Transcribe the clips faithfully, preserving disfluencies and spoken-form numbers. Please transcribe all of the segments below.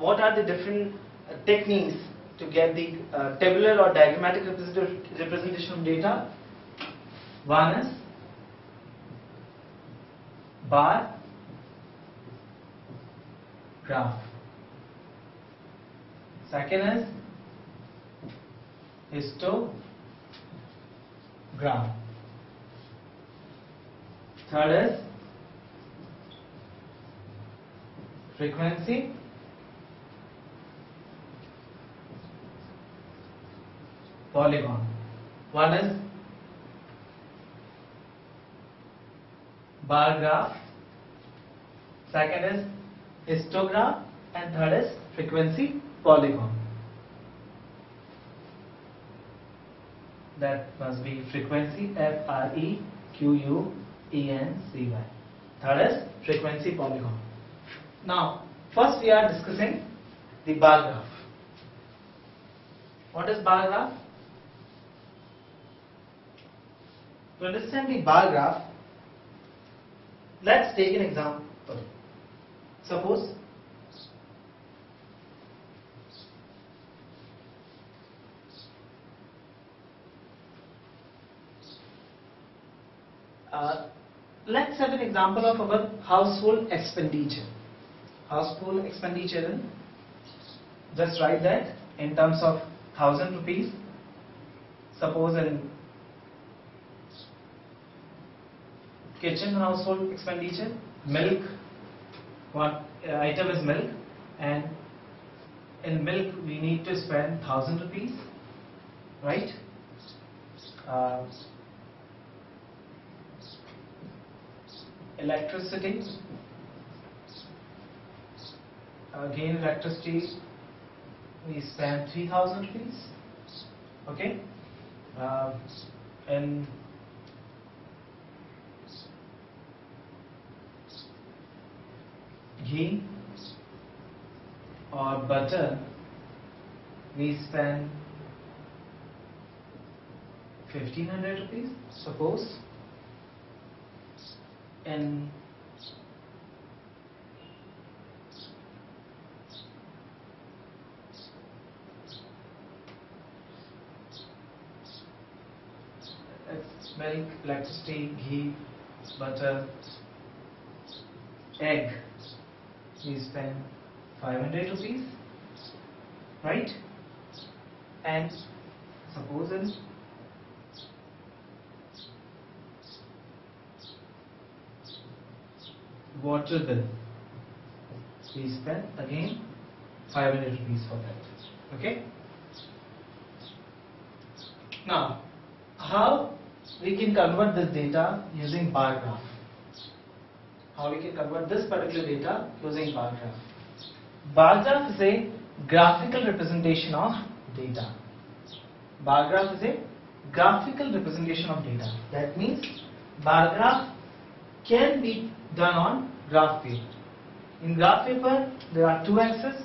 what are the different uh, techniques to get the uh, tabular or diagrammatic representation of data? One is bar graph. Second is histogram. Third is frequency polygon. One is bar graph, second is histogram, and third is frequency polygon. That must be frequency, F R E Q U E N C Y. Third is frequency polygon. Now, first we are discussing the bar graph. What is bar graph? To understand the bar graph, let's take an example. Suppose uh, let's have an example of our household expenditure. Household expenditure, just write that in terms of thousand rupees. Suppose in kitchen household expenditure, milk, one item is milk, and in milk we need to spend thousand rupees, right? Uh, electricity, again electricity we spend three thousand rupees, okay, uh, and ghee or butter we spend fifteen hundred rupees, suppose, and it's milk, electricity, ghee, butter, egg, we spend five hundred rupees, right? And suppose in water bill we spend again five hundred rupees for that, okay? Now, how we can convert this data using bar graph? How we can convert this particular data using bar graph? Bar graph is a graphical representation of data. Bar graph is a graphical representation of data. That means bar graph can be done on graph paper. In graph paper there are two axes,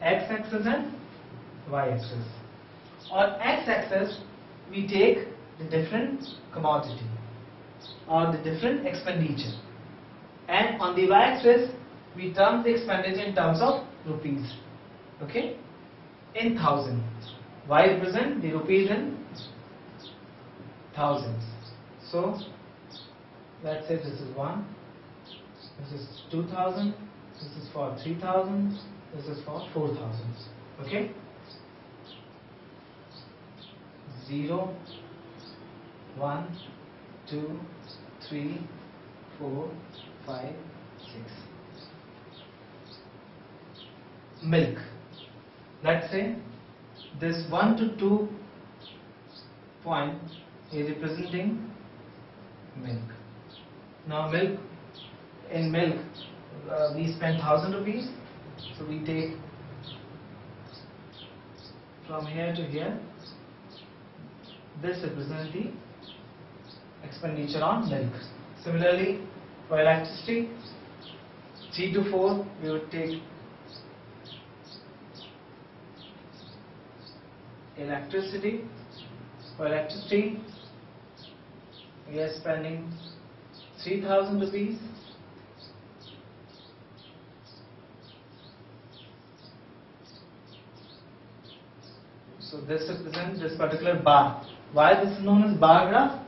x-axis and y-axis. On x-axis we take the different commodity or the different expenditure, and on the y-axis we term the expenditure in terms of rupees, okay, in thousand. Y represent the rupees in thousands. So let's say this is one, this is two thousand, this is for three thousand, this is for four thousand, okay? Zero, one, two, three, four, five, six. Milk. Let's say this one to two point is representing milk. Now milk, in milk uh, we spend thousand rupees, so we take from here to here. This represents the expenditure on milk. Similarly, for electricity, three to four we would take electricity. For electricity we are spending three thousand rupees, So this represents this particular bar. Why this is known as bar graph?